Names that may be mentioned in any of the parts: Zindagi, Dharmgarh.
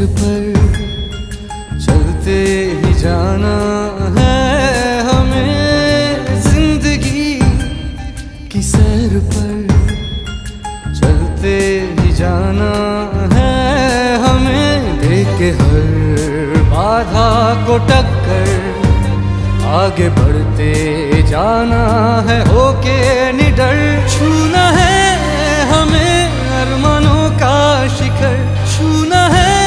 Sir पर चलते ही जाना है हमें। जिंदगी की सर पर चलते ही जाना है हमें। देख के हर बाधा को टक्कर आगे बढ़ते जाना है, होके निडर छूना है हमें अरमानों का शिखर, छूना है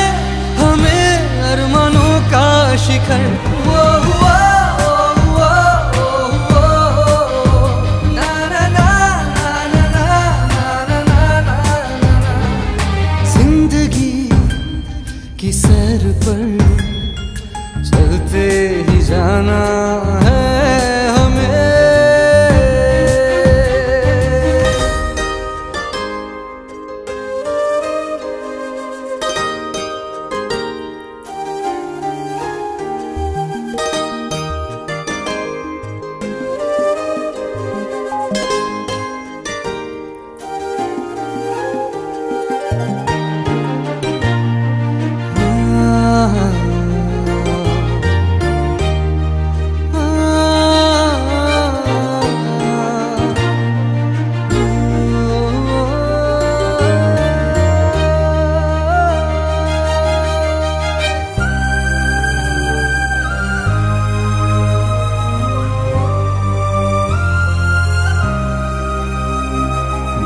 हमें अरमानों का शिखर। वो हुआ ना ना ना ना ना ना ना। जिंदगी की सर पर चलते ही जाना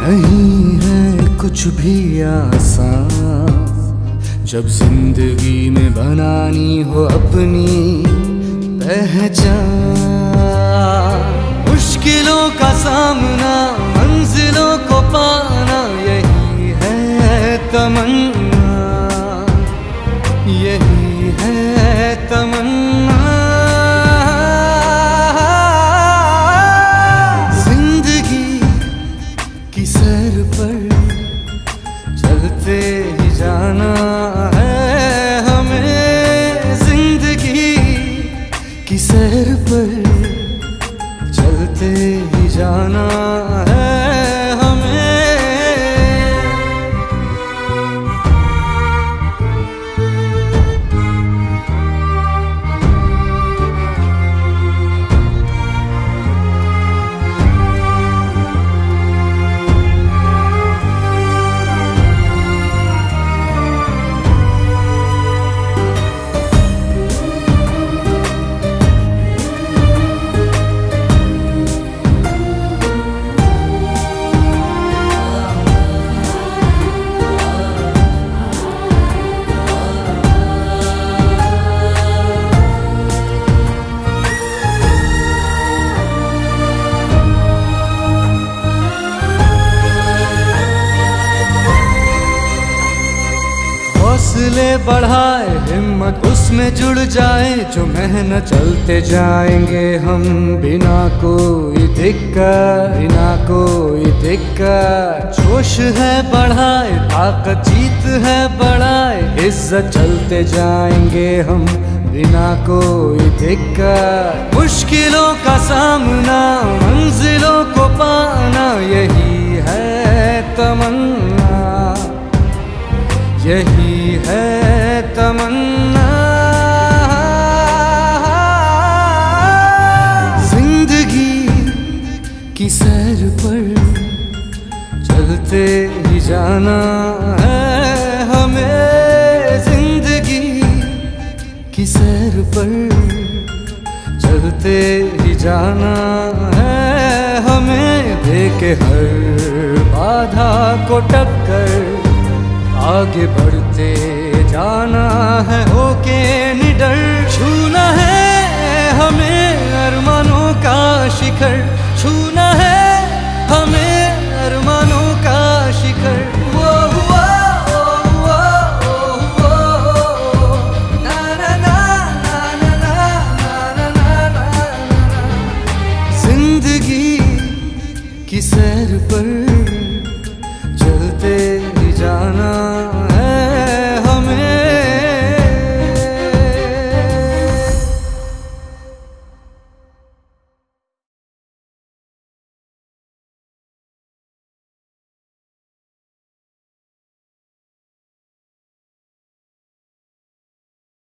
नहीं है कुछ भी आसान। जब जिंदगी में बनानी हो अपनी पहचान, मुश्किलों का सामना मंजिलों को पाना, यही है तमन्ना, यही है तमन्ना। चलते ही जाना है हमें। जिंदगी की सैर पर चलते ही जाना है हमें। हौसले बढ़ाए हिम्मत उसमें जुड़ जाए, जो मेहनत चलते जाएंगे हम बिना कोई दिक्कत, बिना कोई दिक्कत। जोश है बढ़ाए, ताकत जीत है बढ़ाए, इज्जत चलते जाएंगे हम बिना कोई दिक्कत। मुश्किलों का सामना मंजिलों को पाना, यही है तमन्ना, यही है तमन्ना। जिंदगी की सैर पर चलते ही जाना है हमें। जिंदगी की सैर पर चलते ही जाना है हमें। देके हर बाधा को टक्कर आगे बढ़ते जाना है, होके निडर छूना है हमें अरमानों का शिखर, छूना है हमें अरमानों का शिखर। वो हुआ ना ना ना ना ना ना ना। जिंदगी की सैर पर